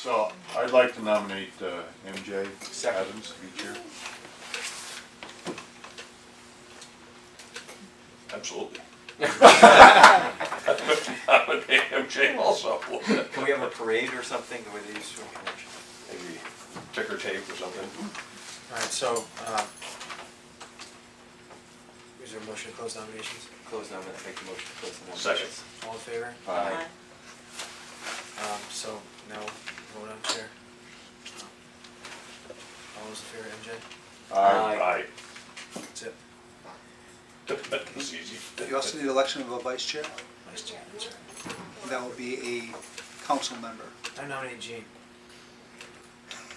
So I'd like to nominate M.J. Adams to be chair. Absolutely. I would pay M.J. also. Can we have a parade or something with these? Maybe ticker tape or something. All right, so is there a motion to close nominations? Close nominations. Make the motion to close the nominations. Second. All in favor? Aye. So now we'll vote on chair. All those in favor, MJ? Aye. That's it. That's easy. You also need election of a vice chair? Vice chair, that's right. That will be a council member. I nominate Gene.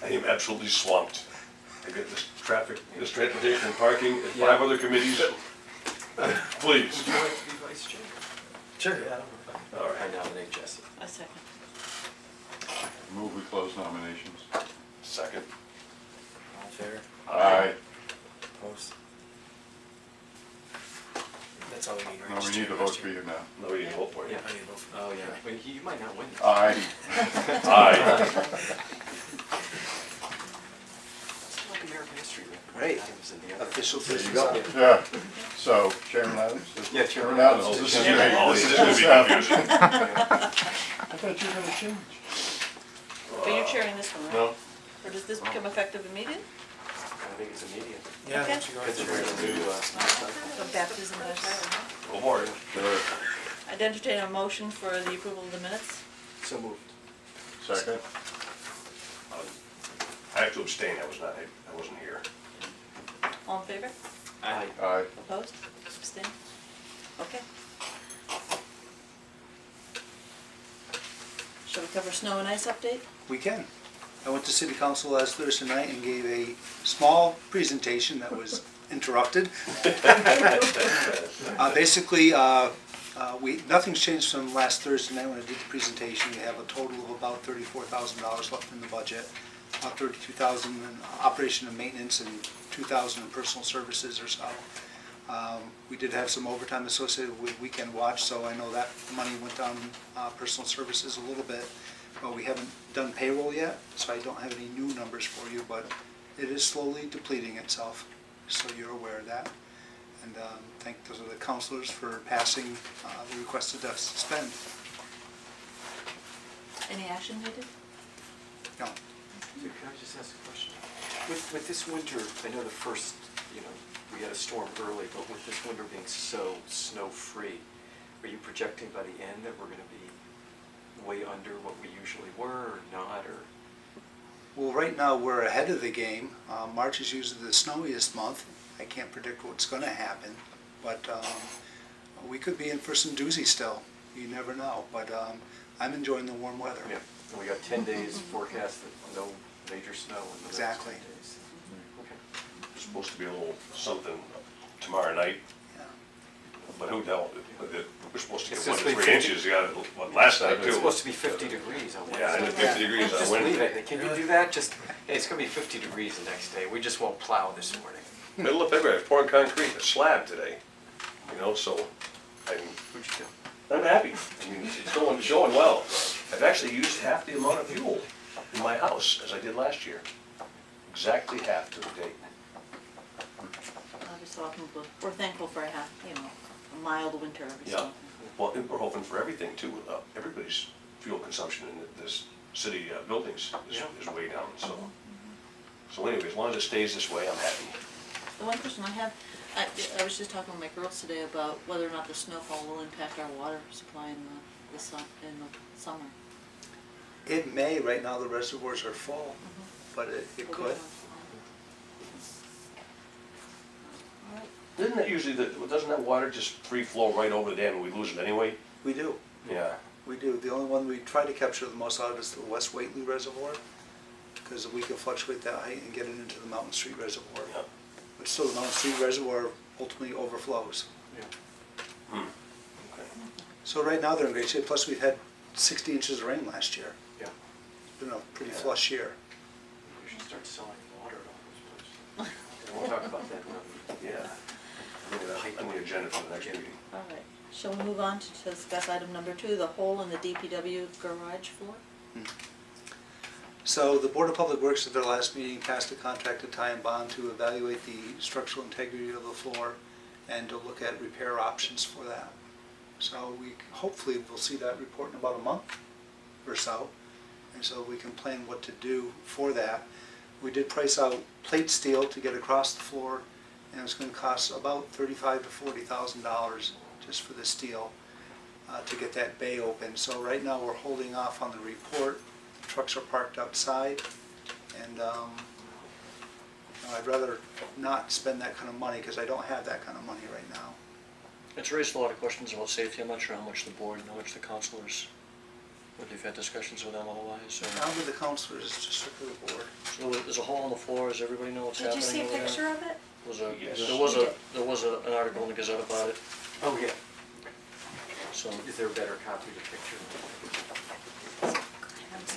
I am absolutely swamped. I get this transportation and parking and five other committees. Please. Would you like to be vice chair? Sure. Yeah, I don't know. All right. I nominate Jesse. A second. Move we close nominations. Second. All in favor? Aye. Opposed? That's all we need, right? No, we need to vote for you now. No, we need to vote for you. Yeah, I need to vote for you. Oh, yeah. But you might not win. Aye. Aye. Right. Official position. Yeah. So, Chairman Adams? Yeah, Chairman Adams. Oh, this is me. I thought you were going to change. But you're chairing this one, right? No. Or does this become effective immediately? I think it's immediate. Yeah. Okay. So baptism of the child. Go for it. I'd entertain a motion for the approval of the minutes. So moved. Second. I have to abstain. I wasn't here. All in favor? Aye. Aye. Opposed? Abstain? Okay. Shall we cover snow and ice update? We can. I went to City Council last Thursday night and gave a small presentation that was interrupted. Nothing's changed from last Thursday night when I did the presentation. We have a total of about $34,000 left in the budget. $32,000 in operation and maintenance and $2,000 in personal services or so. We did have some overtime associated with weekend watch, so I know that money went down personal services a little bit. But we haven't done payroll yet, so I don't have any new numbers for you, but it is slowly depleting itself, so you're aware of that. And thank those of the councilors for passing the requested deficit spend. Any action needed? No. Can I just ask a question? With this winter, I know the first, we had a storm early, but with this winter being so snow-free, are you projecting by the end that we're going to be way under what we usually were or not? Or? Well, right now we're ahead of the game. March is usually the snowiest month. I can't predict what's going to happen, but we could be in for some doozy still. You never know, but I'm enjoying the warm weather. Yeah. And we got 10 days forecast that no major snow in the exactly. Next 10 days. Okay. There's supposed to be a little something tomorrow night. Yeah. But who dealt with it? We're supposed to get 1 to 3 inches. You got it last night, too. It's supposed to be 50 degrees on Wednesday. Yeah, and 50 degrees on Wednesday. Just leave it. Can you do that? Just, hey, it's going to be 50 degrees the next day. We just won't plow this morning. Middle of February. I was pouring concrete, a slab today. So I mean, who'd you do? I'm happy. I mean, it's going well. I've actually used half the amount of fuel in my house as I did last year. Exactly half to the date. We're thankful for a mild winter. Well, we're hoping for everything too. Everybody's fuel consumption in this city buildings is way down. So, so anyway, as long as it stays this way, I'm happy. The one question I have. I was just talking with my girls today about whether or not the snowfall will impact our water supply in the summer. It may. Right now the reservoirs are full, but it could. Doesn't that usually, doesn't that water just free flow right over the dam and we lose it anyway? We do. Yeah. We do. The only one we try to capture the most out of is the West Waitley Reservoir, because we can fluctuate that height and get it into the Mountain Street Reservoir. Yeah. But still, the Mountain Street Reservoir ultimately overflows. Yeah. Okay. So right now they're in great shape. Plus, we've had 60 inches of rain last year. Yeah. It's been a pretty flush year. We should start selling water at all those places. We'll talk about that. Yeah. On the agenda for the next meeting. All right. Shall we move on to discuss item number 2, the hole in the DPW garage floor? So the Board of Public Works at their last meeting passed a contract to tie and bond to evaluate the structural integrity of the floor and to look at repair options for that. So we hopefully will see that report in about a month or so, and so we can plan what to do for that. We did price out plate steel to get across the floor, and it's going to cost about $35,000 to $40,000 just for the steel to get that bay open. So right now we're holding off on the report. The trucks are parked outside, and I'd rather not spend that kind of money because I don't have that kind of money right now. It's raised a lot of questions about safety. I'm not sure how much the board and how much the councilors, whether you've had discussions with them otherwise. Or... Not with the councilors, it's just strictly the board. So there's a hole in the floor. Does everybody know what's happening? Did you see a picture of it? There was an article in the Gazette about it. Oh yeah. So is there a better copy of the picture?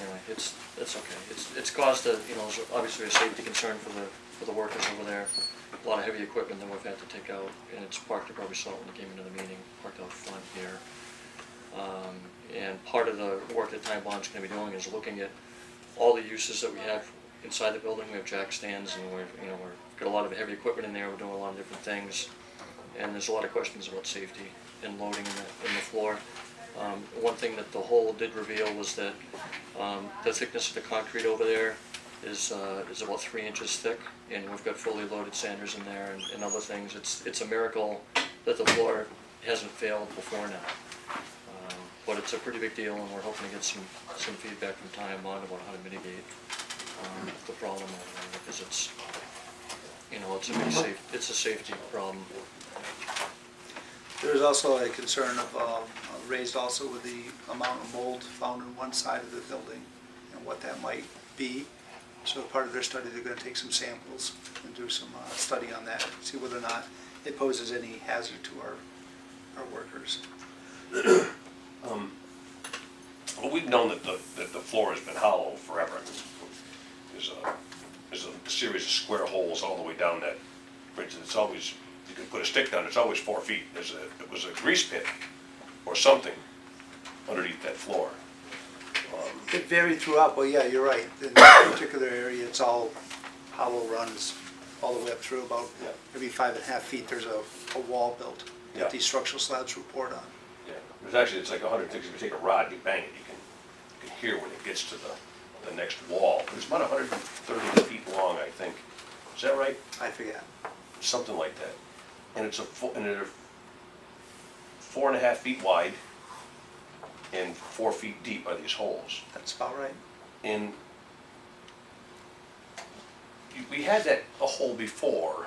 Anyway, it's okay. It's caused a obviously a safety concern for the workers over there. A lot of heavy equipment that we've had to take out, and it's parked. You probably saw it when you came into the meeting. Parked out front here. And part of the work that Time Bond's going to be doing is looking at all the uses that we have inside the building. We have jack stands, and we've got a lot of heavy equipment in there. We're doing a lot of different things, and there's a lot of questions about safety and loading in the floor. One thing that the hole did reveal was that the thickness of the concrete over there is about 3 inches thick, and we've got fully loaded sanders in there and other things. It's a miracle that the floor hasn't failed before now. But it's a pretty big deal, and we're hoping to get some feedback from Time on about how to mitigate the problem, because it's a safety problem. There's also a concern of, raised also with the amount of mold found on one side of the building and what that might be. So part of their study, they're going to take some samples and do some study on that, see whether or not it poses any hazard to our workers. Well, we've known that the floor has been hollow forever. I mean, there's a series of square holes all the way down that bridge, and it's always, you can put a stick down, it's always 4 feet. It was a grease pit or something underneath that floor. It varied throughout, but yeah, you're right. In that particular area, it's all hollow runs all the way up through about maybe 5.5 feet. There's a wall built that these structural slabs report on. Yeah, there's actually, it's like 100 things. If you take a rod, you bang it, you can hear when it gets to the next wall. It's about 130 feet long, I think. Is that right? I forget. Something like that. And it's they're 4.5 feet wide and 4 feet deep are these holes. That's about right. And we had a hole before.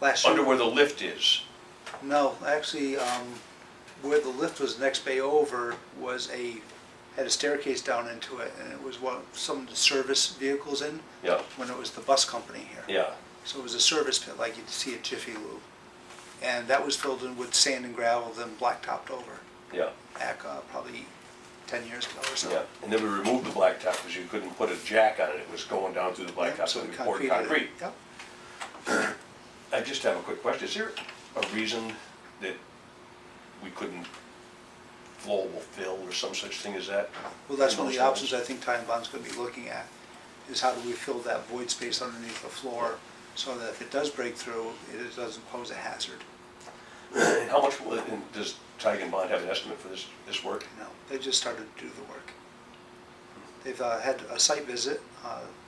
Last year. Under where the lift is. No, actually, where the lift was the next bay over was had a staircase down into it, and it was what some of the service vehicles in. Yeah. When it was the bus company here. Yeah. So it was a service pit, like you'd see at Jiffy Lube, and that was filled in with sand and gravel, then blacktopped over. Yeah. Back probably 10 years ago or so. Yeah. And then we removed the blacktop because you couldn't put a jack on it; it was going down through the blacktop, so we poured concrete. Yep. I just have a quick question: is there a reason that we couldn't flowable fill or some such thing as that? Well, that's one of the options I think Time Bond's going to be looking at: is how do we fill that void space underneath the floor? Yeah. So that if it does break through, it doesn't pose a hazard. And how much does Tigan Bond have an estimate for this work? No, they just started to do the work. They've had a site visit,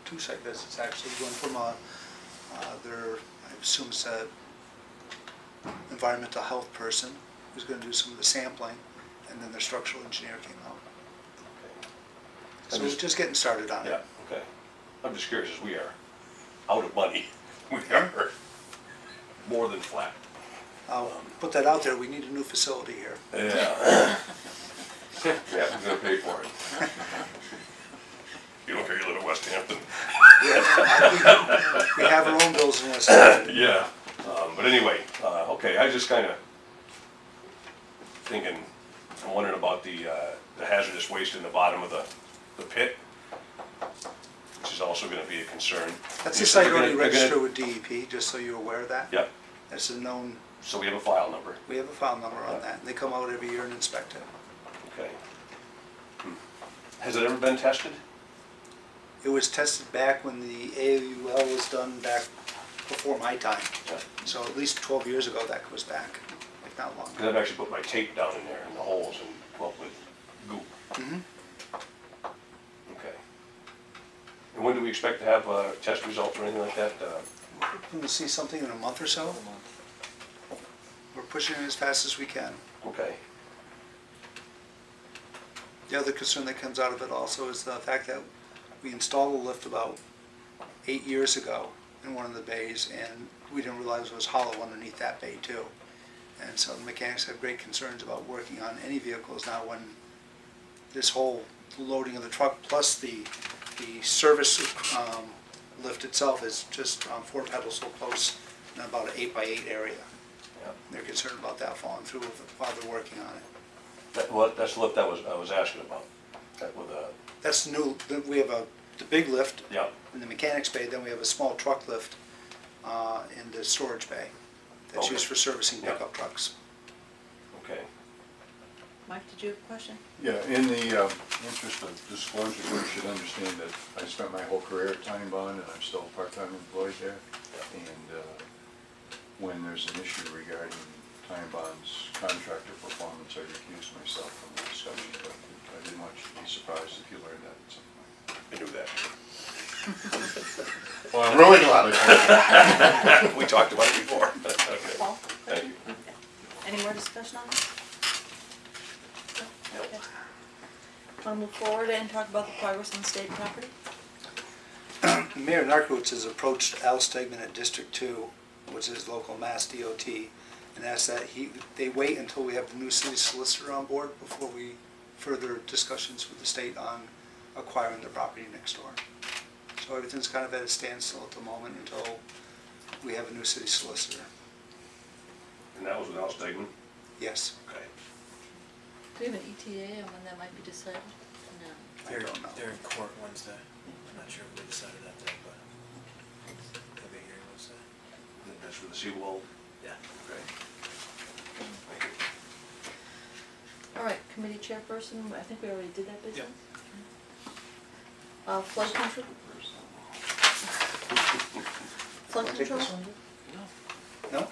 2 site visits actually, one from their, I assume it's an environmental health person who's going to do some of the sampling, and then their structural engineer came out. Okay. So we're just getting started on it. Yeah, okay. I'm just curious, as we are out of money. We are more than flat. I'll put that out there. We need a new facility here. Yeah. Yeah, we're going to pay for it. You don't care you live in West Hampton. Yeah, we have our own bills in West Hampton. Yeah. But anyway, okay, I was just kind of thinking, I'm wondering about the hazardous waste in the bottom of the pit, which is also going to be a concern. That's the site already registered with DEP, just so you're aware of that. Yep. That's a known... So we have a file number. We have a file number on that, and they come out every year and inspect it. Okay. Has it ever been tested? It was tested back when the AUL was done back before my time. Yeah. So at least 12 years ago that was back, if not long. I've actually put my tape down in there in the holes and come up with goop. Mm-hmm. Okay. And when do we expect to have test results or anything like that? We'll see something in a month or so. We're pushing it as fast as we can. Okay. The other concern that comes out of it also is the fact that we installed the lift about 8 years ago in one of the bays, and we didn't realize it was hollow underneath that bay too. And so the mechanics have great concerns about working on any vehicles now when this whole loading of the truck plus the service lift itself is just four pedals so close in about an 8x8 area. Yep. They're concerned about that falling through while they're working on it. That, well, that's the lift that I was asking about. That with a. That's new. We have the big lift in the mechanics bay. Then we have a small truck lift in the storage bay. That's used for servicing pickup trucks. Okay. Mike, did you have a question? Yeah. In the interest of disclosure, you should understand that I spent my whole career at Time Bond, and I'm still part-time employed there. Yeah. And when there's an issue regarding Time Bond's contractor performance, I recuse myself from the discussion, but I didn't want you to be surprised if you learned that at some point. I knew that. Well, I'm ruining a lot of time. We talked about it before. Okay. Paul, thank you. Any more discussion on this? No. Okay. Want to move forward and talk about the progress on state property? Mayor Narkowitz has approached Al Stegman at District 2, which is local Mass DOT, and asked that they wait until we have the new city solicitor on board before we further discussions with the state on acquiring the property next door. So everything's kind of at a standstill at the moment until we have a new city solicitor. And that was with Al Stegman? Yes. Okay. Do we have an ETA on when that might be decided? No. I don't know. They're in court Wednesday. I'm not sure if they decided that day, but they'll be here Wednesday. That's for the seawall? Yeah. Okay. Thank you. All right, committee chairperson, I think we already did that business. Yep. Flood control. Flood control? No. No?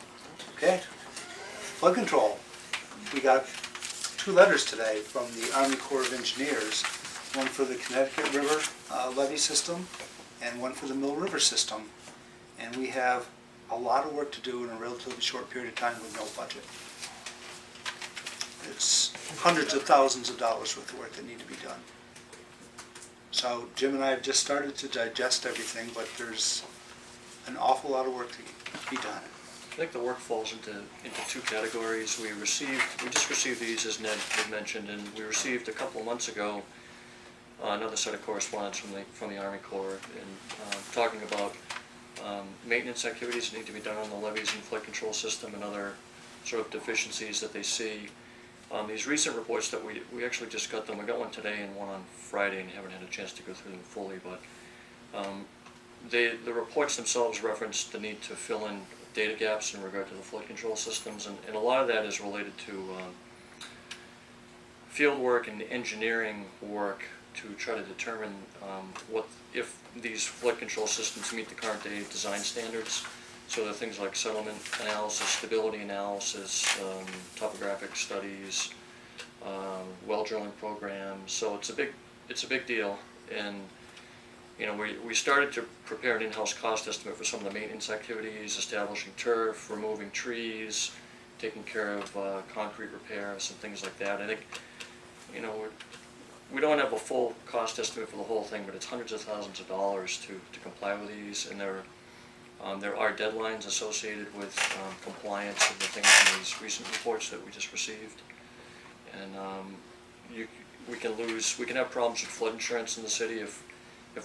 Okay. Flood control. We got 2 letters today from the Army Corps of Engineers, one for the Connecticut River levee system and one for the Mill River system. And we have a lot of work to do in a relatively short period of time with no budget. It's hundreds of thousands of dollars worth of work that need to be done. So Jim and I have just started to digest everything, but there's an awful lot of work to be done. I think the work falls into 2 categories. We just received these, as Ned had mentioned, and we received a couple of months ago another set of correspondence from the Army Corps and talking about maintenance activities that need to be done on the levees and flood control system and other sort of deficiencies that they see. These recent reports that we actually just got them, we got one today and one on Friday and haven't had a chance to go through them fully, but the reports themselves reference the need to fill in data gaps in regard to the flood control systems, and a lot of that is related to field work and engineering work to try to determine if these flood control systems meet the current day design standards. So there are things like settlement analysis, stability analysis, topographic studies, well drilling programs. So it's a big deal, and you know we started to prepare an in-house cost estimate for some of the maintenance activities, establishing turf, removing trees, taking care of concrete repairs and things like that. I think you know we don't have a full cost estimate for the whole thing, but it's hundreds of thousands of dollars to comply with these, and there are deadlines associated with compliance and the things in these recent reports that we just received. And we can have problems with flood insurance in the city if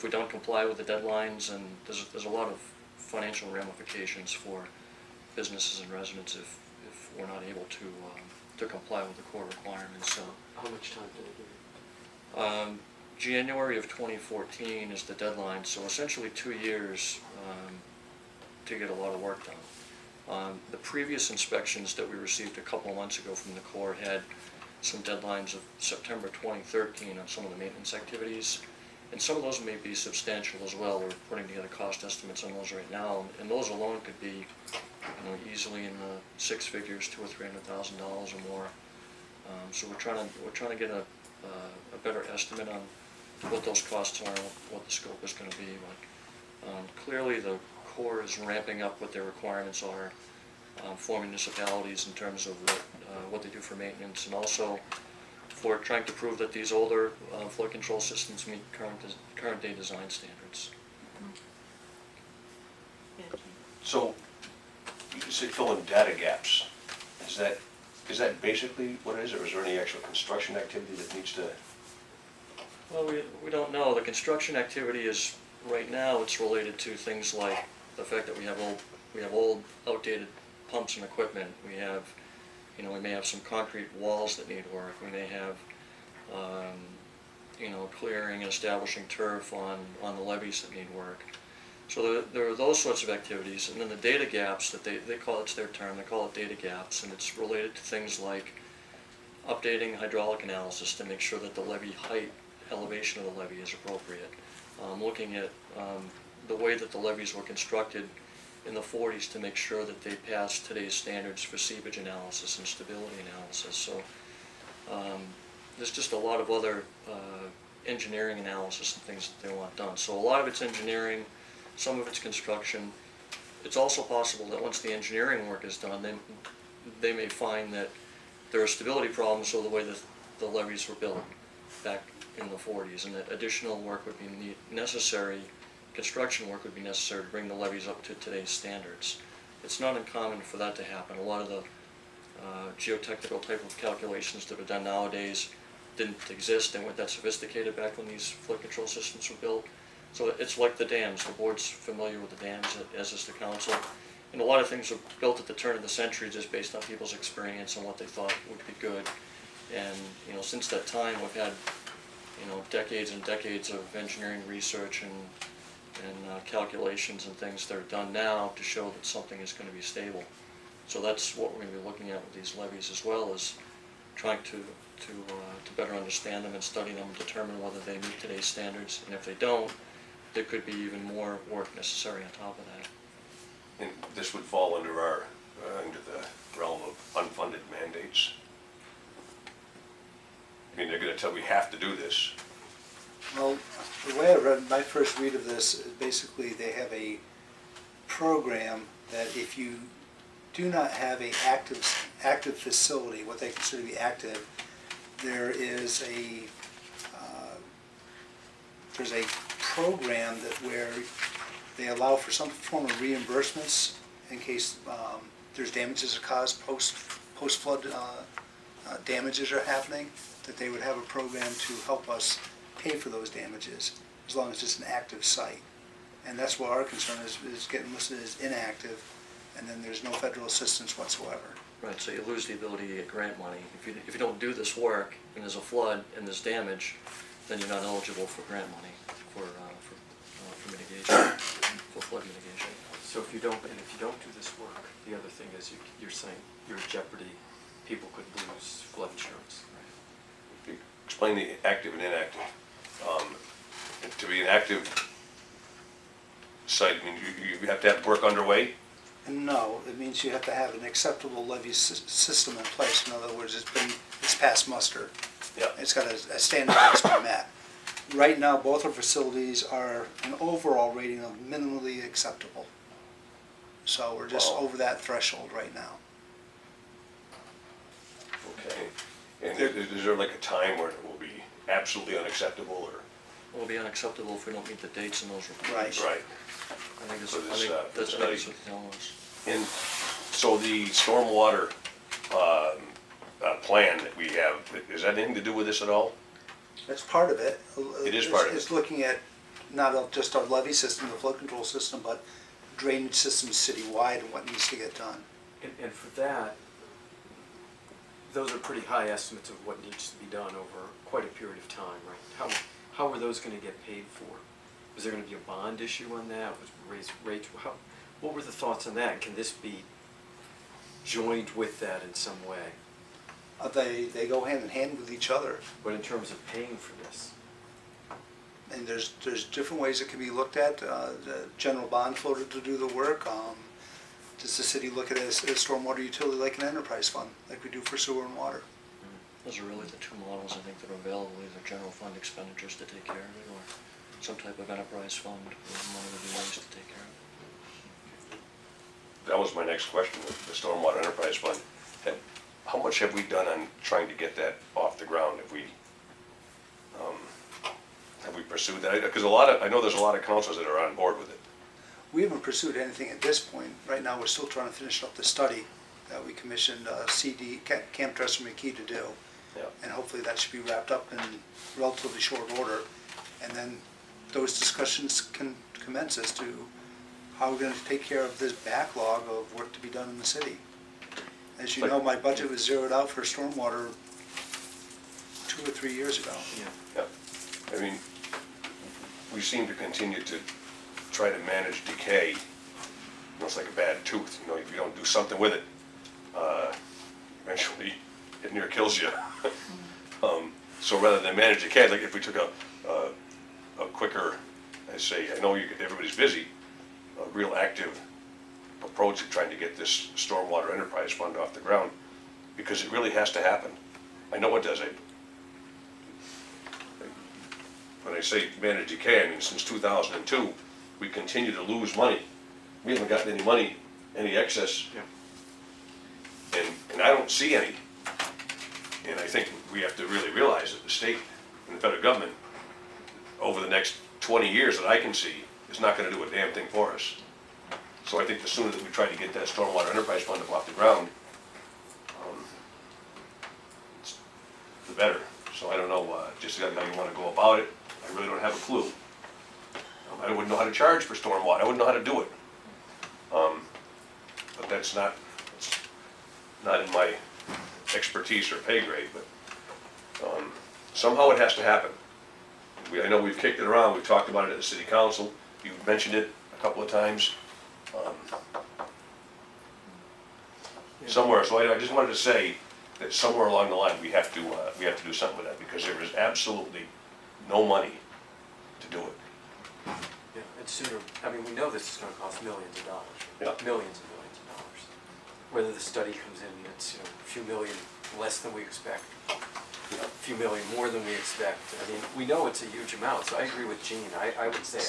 we don't comply with the deadlines, and there's a lot of financial ramifications for businesses and residents if we're not able to comply with the core requirements. So how much time did it give you? January of 2014 is the deadline, so essentially 2 years to get a lot of work done. The previous inspections that we received a couple of months ago from the Corps had some deadlines of September 2013 on some of the maintenance activities, And some of those may be substantial as well. We're putting together cost estimates on those right now, and those alone could be, easily in the six figures, $200,000 or $300,000 or more. So we're trying to get a better estimate on what those costs are, what the scope is going to be. Clearly, the Corps is ramping up what their requirements are for municipalities in terms of what they do for maintenance, and also for trying to prove that these older flood control systems meet current day design standards. So you say fill in data gaps. Is that basically what it is, or is there any actual construction activity that needs to? Well, we don't know. The construction activity is right now. It's related to things like the fact that we have old outdated pumps and equipment. We have, we may have some concrete walls that need work. We may have, clearing and establishing turf on the levees that need work. So there are those sorts of activities, and then the data gaps that they call, it's their term, they call it data gaps, and it's related to things like updating hydraulic analysis to make sure that the levee height, elevation of the levee is appropriate. Looking at the way that the levees were constructed in the 40s to make sure that they pass today's standards for seepage analysis and stability analysis. So there's just a lot of other engineering analysis and things that they want done. So a lot of it's engineering, some of it's construction. It's also possible that once the engineering work is done, they may find that there are stability problems with the way that the levees were built back in the 40s, and that additional work would be necessary. Construction work would be necessary to bring the levees up to today's standards. It's not uncommon for that to happen. A lot of the geotechnical type of calculations that are done nowadays didn't exist. They weren't that sophisticated back when these flood control systems were built. So it's like the dams. The board's familiar with the dams, as is the council. And a lot of things were built at the turn of the century just based on people's experience and what they thought would be good. And since that time, we've had decades and decades of engineering research and calculations and things that are done now to show that something is going to be stable. So that's what we're going to be looking at with these levees, as well as trying to better understand them and study them and determine whether they meet today's standards. And if they don't, there could be even more work necessary on top of that. And this would fall under our under the realm of unfunded mandates. I mean, they're going to tell we have to do this. Well, the way I read my first read of this, basically they have a program that if you do not have an active facility, what they consider to be active, there is a there's a program that where they allow for some form of reimbursements in case there's damages are caused post-flood damages are happening, that they would have a program to help us pay for those damages, as long as it's an active site. And that's what our concern is getting listed as inactive, and then there's no federal assistance whatsoever. Right, so you lose the ability to get grant money. If you don't do this work, and there's a flood, and there's damage, then you're not eligible for grant money for mitigation, for flood mitigation. So if you don't do this work, the other thing is you're saying you're in jeopardy. People could lose flood insurance. Right. Explain the active and inactive. To be an active site, I mean, you have to have work underway? No, it means you have to have an acceptable levee system in place. In other words, it's passed muster. Yeah. It's got a standard that's been met. Right now, both our facilities are an overall rating of minimally acceptable. So we're just over that threshold right now. Okay. And is there like a time where it will be absolutely unacceptable, or? It will be unacceptable if we don't meet the dates in those reports. Right. I think that's what the illness. And so the stormwater plan that we have, is that anything to do with this at all? That's part of it. It is part of it. It's looking at not just our levee system, the flood control system, but drainage systems citywide and what needs to get done. And for that, those are pretty high estimates of what needs to be done over quite a period of time, right? How are those going to get paid for? Was there going to be a bond issue on that? Was raised rates? What were the thoughts on that? Can this be joined with that in some way? They go hand in hand with each other. But in terms of paying for this, and there's different ways it can be looked at. The general bond floated to do the work. Does the city look at it as a stormwater utility like an enterprise fund, like we do for sewer and water? Those are really the two models I think that are available, either general fund expenditures to take care of it or some type of enterprise fund where money would be raised to take care of it. That was my next question, the Stormwater Enterprise Fund. How much have we done on trying to get that off the ground? Have we pursued that? Because I know there's a lot of councils that are on board with it. We haven't pursued anything at this point. Right now we're still trying to finish up the study that we commissioned CD Camp Dresser McKee to do. Yeah. And hopefully that should be wrapped up in relatively short order, and then those discussions can commence as to how we're going to take care of this backlog of work to be done in the city. As you know, my budget was zeroed out for stormwater 2 or 3 years ago. Yeah. Yeah. I mean, we seem to continue to try to manage decay. It's like a bad tooth. You know, if you don't do something with it, eventually it near kills you. So rather than manage decay, like if we took a quicker, I know everybody's busy, a real active approach of trying to get this Stormwater Enterprise Fund off the ground, because it really has to happen. I know it does. When I say manage decay, I mean since 2002, we continue to lose money. We haven't gotten any money, any excess, yeah. And I don't see any. And I think we have to really realize that the state and the federal government, over the next 20 years that I can see, is not going to do a damn thing for us. So I think the sooner that we try to get that Stormwater Enterprise Fund off the ground, the better. So I don't know just how you want to go about it. I really don't have a clue. I wouldn't know how to charge for stormwater. I wouldn't know how to do it. But that's not in my expertise or pay grade, but somehow it has to happen. I know we've kicked it around. We've talked about it at the city council. You've mentioned it a couple of times. Somewhere. So I just wanted to say that somewhere along the line we have to do something with that, because there is absolutely no money to do it. Yeah, it's sooner. I mean, we know this is going to cost millions of dollars. Yeah. Millions and millions of dollars. Whether the study comes in, it's a few million less than we expect. A few million more than we expect. I mean, we know it's a huge amount, so I agree with Gene. I would say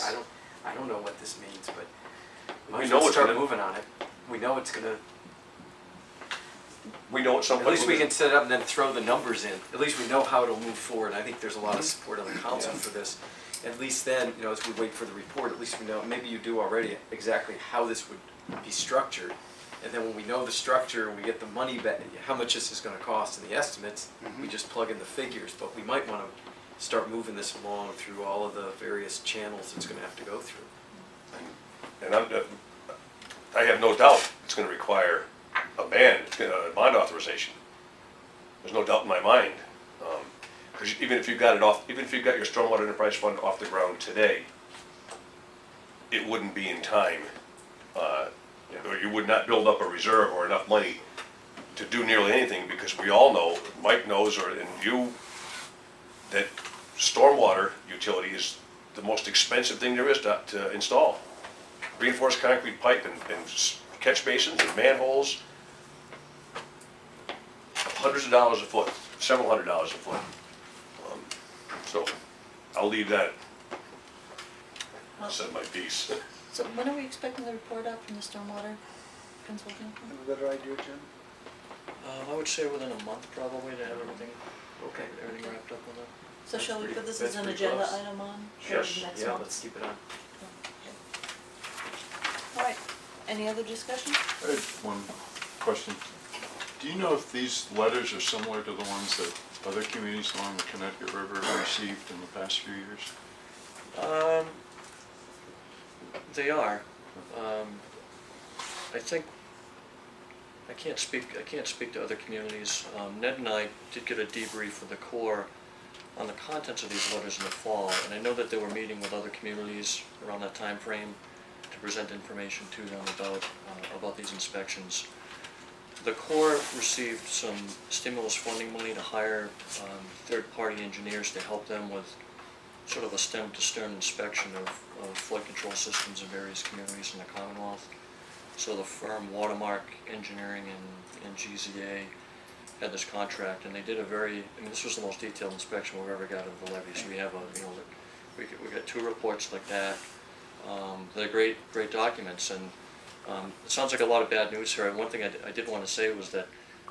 I don't know what this means, but we know it's start moving on it. We know it's gonna. We know it's something. At least we can set it up and then throw the numbers in. At least we know how it'll move forward. I think there's a lot of support on the council for this. At least then, you know, as we wait for the report, at least we know. Maybe you do already exactly how this would be structured. And then when we know the structure and we get the money back, how much this is going to cost and the estimates, we just plug in the figures. But we might want to start moving this along through all of the various channels it's going to have to go through. And I have no doubt it's going to require a bond authorization. There's no doubt in my mind. Because even if you got your Stormwater Enterprise Fund off the ground today, it wouldn't be in time. Or you would not build up a reserve or enough money to do nearly anything, because we all know, Mike knows, and you, that stormwater utility is the most expensive thing there is to install. Reinforced concrete pipe and catch basins and manholes, hundreds of dollars a foot, several hundred dollars a foot. So I'll leave that. I said my piece. So when are we expecting the report out from the stormwater consulting? Have a better idea, Jim? I would say within a month probably to have everything everything wrapped up on that. So that's shall we put this as an agenda item on? Yes. Next month? Let's keep it on. Okay. All right. Any other discussion? I had one question. Do you know if these letters are similar to the ones that other communities along the Connecticut River received in the past few years? They are. I think I can't speak to other communities. Ned and I did get a debrief with the Corps on the contents of these letters in the fall, and I know that they were meeting with other communities around that time frame to present information to them about these inspections. The Corps received some stimulus funding money to hire third-party engineers to help them with sort of a stem-to-stern inspection of flood control systems in various communities in the Commonwealth. So the firm Watermark Engineering and GZA had this contract, and they did a very, I mean, this was the most detailed inspection we've ever got of the levee. So we have a, you know, we got two reports like that. They're great documents, and it sounds like a lot of bad news here. And one thing I did want to say was that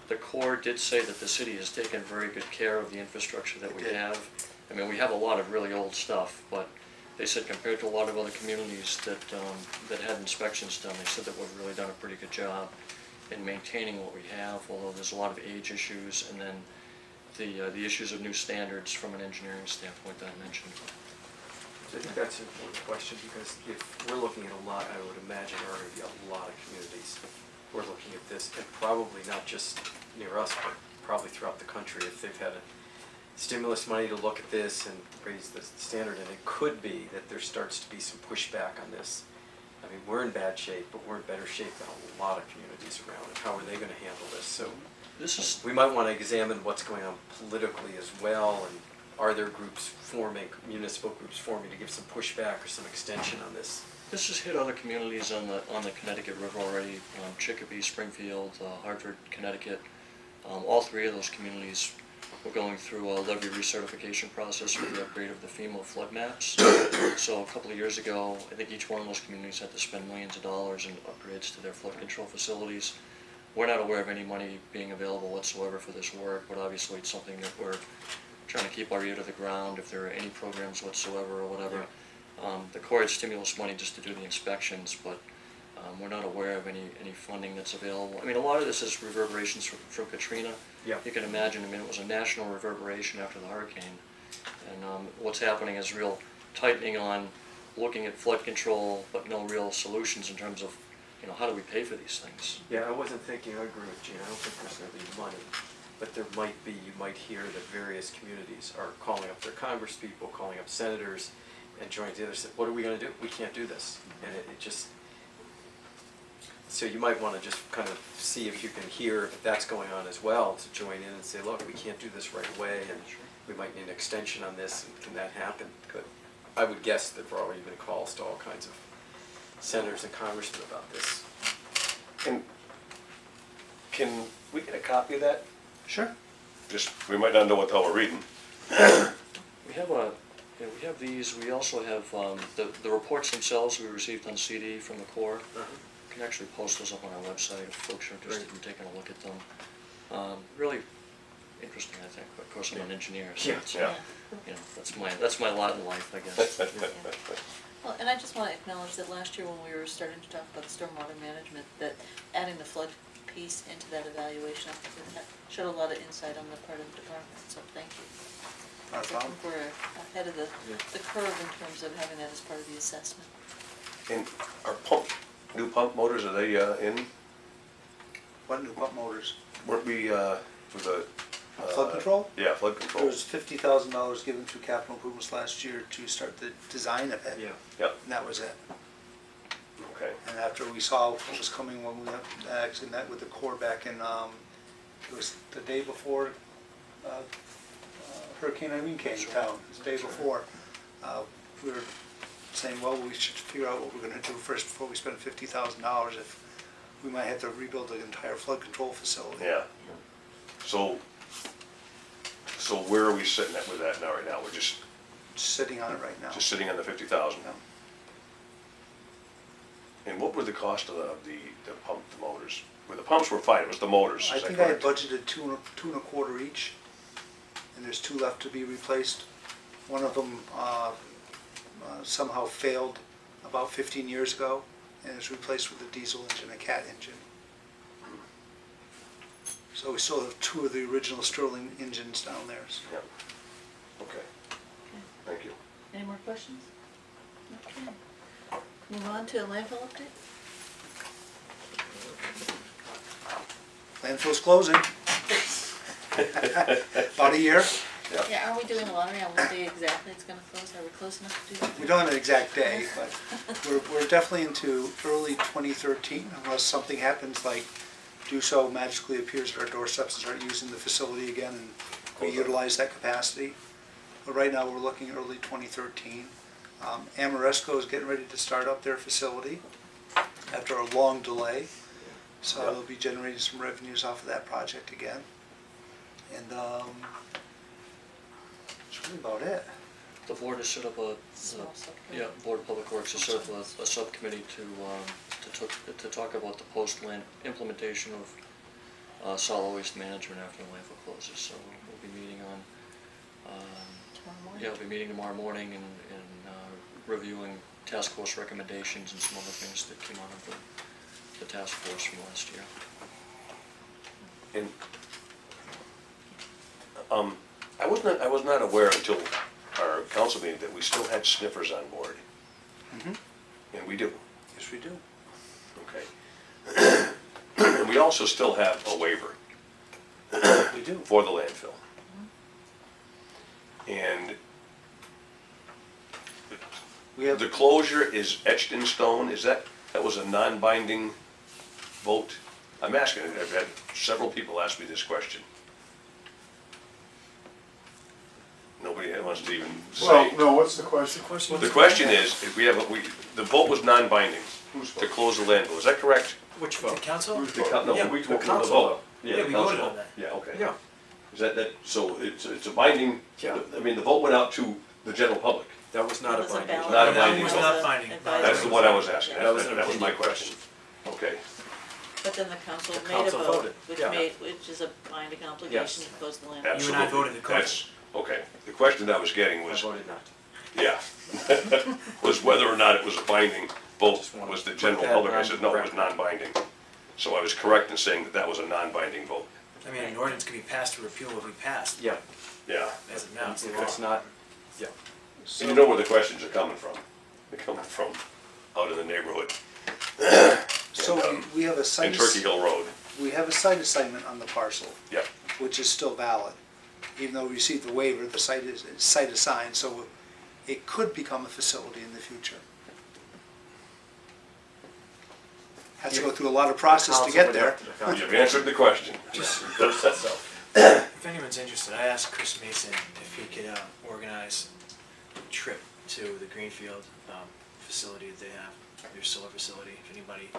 the Corps did say that the city has taken very good care of the infrastructure that we have. I mean, we have a lot of really old stuff, but they said compared to a lot of other communities that that had inspections done, they said that we've really done a pretty good job in maintaining what we have, although there's a lot of age issues, and then the issues of new standards from an engineering standpoint that I mentioned. I think that's an important question, because if we're looking at a lot, I would imagine there are going to be a lot of communities who are looking at this, and probably not just near us, but probably throughout the country, if they've had a stimulus money to look at this and raise the standard. And it could be that there starts to be some pushback on this. I mean, we're in bad shape, but we're in better shape than a lot of communities around, and how are they going to handle this? So this is, we might want to examine what's going on politically as well, and are there groups forming, municipal groups forming, to give some pushback or some extension on this? This has hit other communities on the Connecticut River already, Chicopee, Springfield, Hartford, Connecticut. All three of those communities were going through a levee recertification process with the upgrade of the FEMA flood maps. So a couple of years ago, I think each one of those communities had to spend millions of dollars in upgrades to their flood control facilities. We're not aware of any money being available whatsoever for this work, but obviously it's something that we're trying to keep our ear to the ground if there are any programs whatsoever or whatever. The Corps had stimulus money just to do the inspections, but we're not aware of any funding that's available. I mean, a lot of this is reverberations from Katrina. Yeah. You can imagine, I mean, it was a national reverberation after the hurricane. And what's happening is real tightening on looking at flood control, but no real solutions in terms of, you know, how do we pay for these things? Yeah, I wasn't thinking, I agree with Gene, I don't think there's going to be money. But there might be, you might hear that various communities are calling up their Congress people, calling up senators, and joining the others, said, what are we going to do? We can't do this. And it just, so you might want to just kind of see if you can hear if that's going on as well, to join in and say, look, we can't do this right away, and we might need an extension on this, and can that happen? Good. I would guess that there are already been calls to all kinds of senators and congressmen about this. Can we get a copy of that? Sure. Just, we might not know what the hell we're reading. We have a, yeah, we have these. We also have the reports themselves we received on CD from the Corps. You can actually post those up on our website if folks are interested in taking a look at them. Really interesting, I think. Of course, I'm an engineer, so you know, that's my lot in life, I guess. Well, and I just want to acknowledge that last year when we were starting to talk about stormwater management, that adding the flood piece into that evaluation, I think that showed a lot of insight on the part of the department. So thank you. I think we're ahead of the curve in terms of having that as part of the assessment. And our new pump motors, are they in? What new pump motors? Weren't we for the flood control? Yeah, flood control. There was $50,000 given through capital improvements last year to start the design of it. Yeah. Yep. And that was it. Okay. And after we saw what was coming, when we actually met with the Corps back in, it was the day before Hurricane Irene came to town. It was the day before. We were saying, well, we should figure out what we're going to do first before we spend $50,000. If we might have to rebuild the entire flood control facility. Yeah. So where are we sitting at with that now? Right now, we're just sitting on it right now. Just sitting on the $50,000. Yeah. And what were the cost of the pump, the motors? Well, the pumps were fine. It was the motors. I think I had budgeted $2.25 each, and there's two left to be replaced. One of them somehow failed about 15 years ago, and it's replaced with a diesel engine, a cat engine. So we still have two of the original Sterling engines down there. So. Yeah. Okay. Thank you. Any more questions? Okay. Move on to a landfill update. Landfill's closing. About a year. Yep. Yeah, are we doing a lottery on what day exactly it's going to close? Are we close enough to do that? We don't have an exact day, but we're definitely into early 2013, unless something happens like DUSO magically appears at our doorsteps and start using the facility again, and we utilize that capacity. But right now we're looking at early 2013. Amoresco is getting ready to start up their facility after a long delay. So they'll be generating some revenues off of that project again. And that's really about it. The board has set up a board of public works has set up a subcommittee to talk about the post land implementation of solid waste management after the landfill closes. So we'll be meeting on we'll be meeting tomorrow morning and reviewing task force recommendations and some other things that came out of the task force from last year. And I was not aware until our council meeting that we still had sniffers on board. Mm-hmm. And we do. Yes, we do. Okay. And we also still have a waiver. We do. For the landfill. Mm-hmm. And we have the closure is etched in stone. Is that was a non-binding vote? I'm asking. I've had several people ask me this question. Nobody wants to even say. Well, no, what's the question? The question is, if we have the vote was non-binding to close the landfill. Is that correct? Which vote? The council? The council vote. Yeah, we voted on that. Yeah, okay. Yeah. Is that so it's a binding, yeah. I mean, the vote went out to the general public. That was not a binding vote. Not a binding vote. That's the one I was asking. Yeah. That was my question. Okay. But then the council made a vote, which is a binding obligation to close the landfill. Absolutely. You and I voted to close. Okay. The question I was getting was, I voted not. Yeah, was whether or not it was a binding vote was the general public. I said no, it was non-binding. So I was correct in saying that was a non-binding vote. I mean, an ordinance can be passed to repeal what we passed. Yeah. Yeah. As it now, it's not. Yeah. So and you know where the questions are coming from. They're coming from out in the neighborhood. So we have a site. And Turkey Hill Road. We have a site assignment on the parcel. Yeah. Which is still valid. Even though we received the waiver, the site is assigned, so it could become a facility in the future. Has to go through a lot of process to get there. You've answered the question. If anyone's interested, I asked Chris Mason if he could organize a trip to the Greenfield facility that they have, their solar facility, if anybody.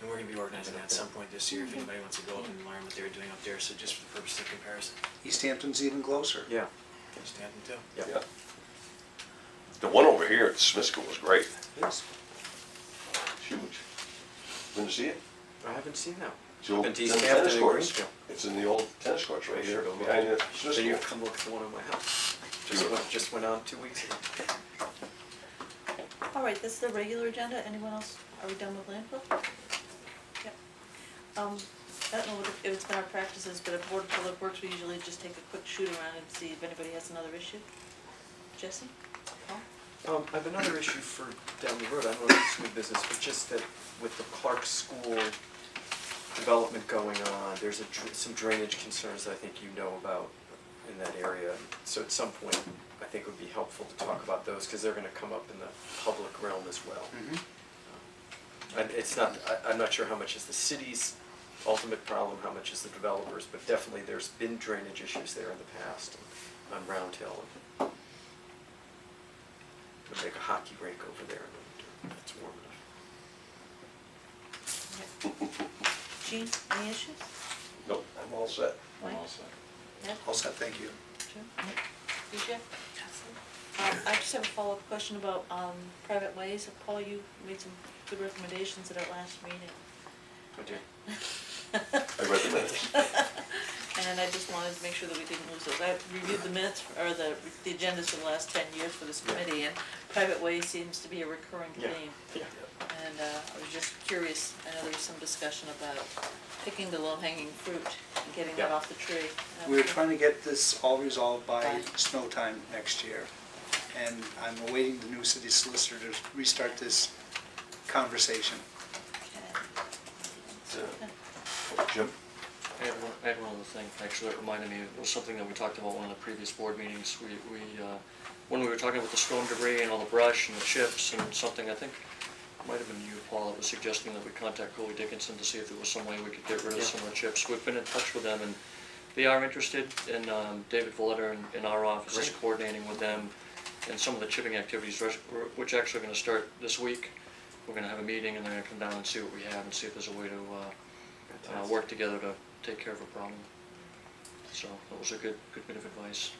And we're going to be organizing that at some point this year if anybody wants to go up and learn what they're doing up there. So just for the purpose of comparison. East Hampton's even closer. Yeah. East Hampton too. Yeah. The one over here at Smith School was great. It is. It's huge. Been to see it? I haven't seen that. I've been to East Hampton courts. It's in the old tennis courts right here behind the Smith School. So you come look at the one in my house. Just went on 2 weeks ago. All right, this is the regular agenda. Anyone else? Are we done with landfill? I don't know what if it's been our practices, but at Board of Public Works, we usually just take a quick shoot around and see if anybody has another issue. Jesse? Paul? I have another issue for down the road. I don't know if it's new business, but just that with the Clark School development going on, there's some drainage concerns that I think you know about in that area. So at some point, I think it would be helpful to talk about those because they're going to come up in the public realm as well. Mm-hmm. And it's not. I'm not sure how much is the city's ultimate problem, how much is the developers, but definitely there's been drainage issues there in the past on Round Hill. And we'll make a hockey rink over there in the winter. It's warm enough. Gene, okay. Any issues? Nope, I'm all set. Mike? I'm all set. Yeah. All set, thank you. Sure. DJ? I just have a follow-up question about private ways. Paul, you made some good recommendations at our last meeting. I did. I read the minutes. And I just wanted to make sure that we didn't lose those. I reviewed the minutes, or the agendas for the last 10 years for this committee, and private way seems to be a recurring theme. Yeah. And I was just curious, I know there was some discussion about picking the low-hanging fruit and getting that off the tree. We were trying to get this all resolved by snow time next year, and I'm awaiting the new city solicitor to restart this conversation. Jim? I had one other thing. Actually, it reminded me it was something that we talked about one of the previous board meetings. When we were talking about the storm debris and all the brush and the chips and something, I think it might have been you, Paul, that was suggesting that we contact Cooley Dickinson to see if there was some way we could get rid of some of the chips. We've been in touch with them, and They are interested, and David Valletta in our office is coordinating with them and some of the chipping activities, which actually are going to start this week. We're going to have a meeting, and they're going to come down and see what we have and see if there's a way to work together to take care of a problem. So that was a good bit of advice.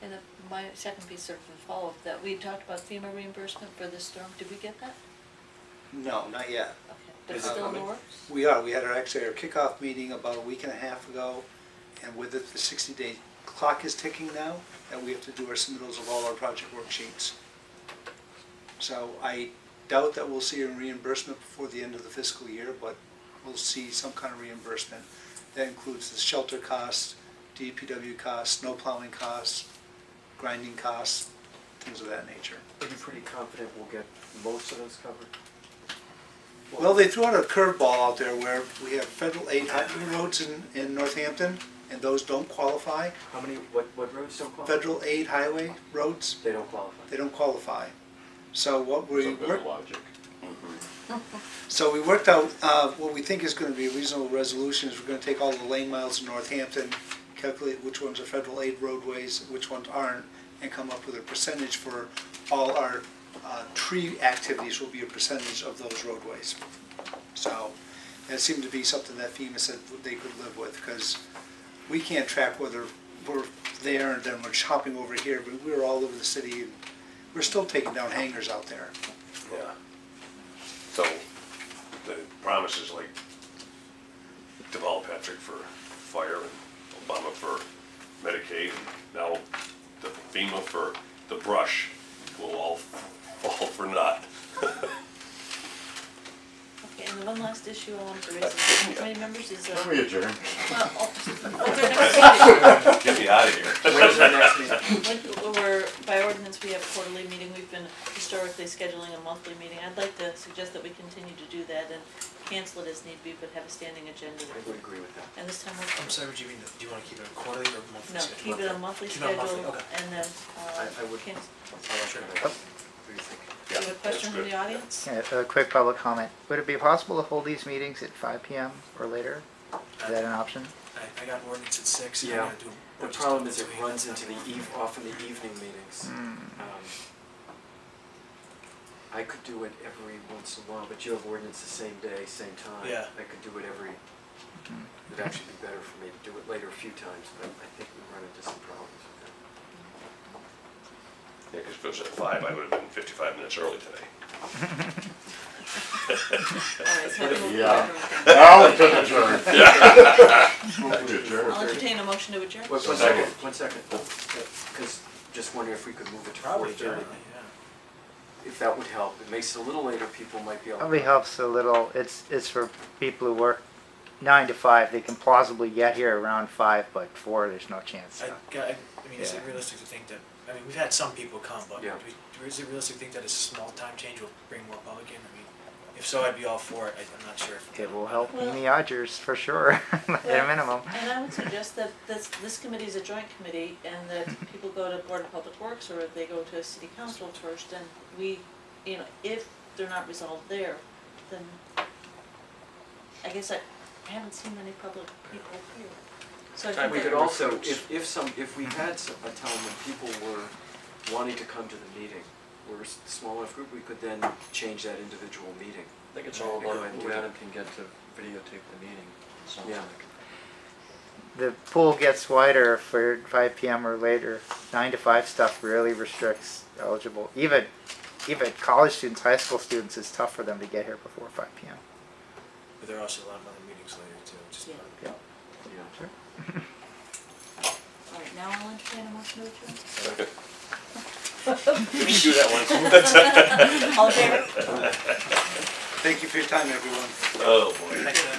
And my second piece of follow-up that we talked about FEMA reimbursement for the storm. Did we get that? No, not yet. Okay. But it's still in the works? We are. We had our kickoff meeting about a week and a half ago, and with it, the 60-day clock is ticking now, and we have to do our submittals of all our project worksheets. So I doubt that we'll see a reimbursement before the end of the fiscal year, but we'll see some kind of reimbursement. That includes the shelter costs, DPW costs, snow plowing costs, grinding costs, things of that nature. Are you pretty confident we'll get most of those covered? Well, they threw out a curveball out there where we have federal aid roads in Northampton, and those don't qualify. How many, what roads don't qualify? Federal aid highway roads. They don't qualify. They don't qualify. So what we logic. So we worked out what we think is going to be a reasonable resolution is we're going to take all the lane miles in Northampton, calculate which ones are federal aid roadways, which ones aren't, and come up with a percentage for all our tree activities will be a percentage of those roadways. So that seemed to be something that FEMA said they could live with, because we can't track whether we're there and then we're shopping over here, but we're all over the city and we're still taking down hangars out there. Yeah. So the promises like Deval Patrick for fire and Obama for Medicaid, and now the FEMA for the brush will all fall for naught. Okay, and the one last issue I want to raise with committee members is adjourn. Well, get me out of here. Where's the next meeting? We're, by ordinance, we have a quarterly meeting. We've been historically scheduling a monthly meeting. I'd like to suggest that we continue to do that and cancel it as need be, but have a standing agenda. I would agree with that. And this time we'll... I'm sorry, what do you mean? Do you want to keep it a quarterly or monthly schedule? No, keep it a monthly schedule, okay. And then I would cancel. Do you have a question from the audience? Yeah, a quick public comment. Would it be possible to hold these meetings at 5 p.m. or later? Is that an option? I got ordinance at 6. Yeah. And the problem is it runs into often the evening meetings. Mm. I could do it every once in a while, but you have ordinance the same day, same time. Yeah. I could do it every... It would actually be better for me to do it later a few times, but I think we run into some problems. Yeah, because if it was at 5, I would have been 55 minutes early today. Yeah. Now we can adjourn. I'll entertain a motion to adjourn. One second. Because just wondering if we could move it to 4:30. If that would help. It makes it a little later. People might be able to. Probably helps a little. It's for people who work 9 to 5. They can plausibly get here around 5, but 4, there's no chance. I mean, is it realistic to think that? I mean, we've had some people come, but is it realistic to think that a small time change will bring more public in? I mean, if so, I'd be all for it. I'm not sure. It will help in the Odgers, for sure, at a minimum. And I would suggest that this committee is a joint committee, and that people go to Board of Public Works or they go to City Council first, and we, you know, if they're not resolved there, then I guess I haven't seen many public people here. So I we could also, if we had a time when people were wanting to come to the meeting, we're a small enough group, we could then change that individual meeting. I think it's all about who can get to videotape the meeting. Yeah. The pool gets wider for 5 p.m. or later. 9 to 5 stuff really restricts eligible. Even college students, high school students, it's tough for them to get here before 5 p.m. But there are also a lot of other meetings later, too. Just sure. All right, now I'll entertain a motion to adjourn. Okay. We can do that one. All in favor? Thank you for your time, everyone. Oh, boy.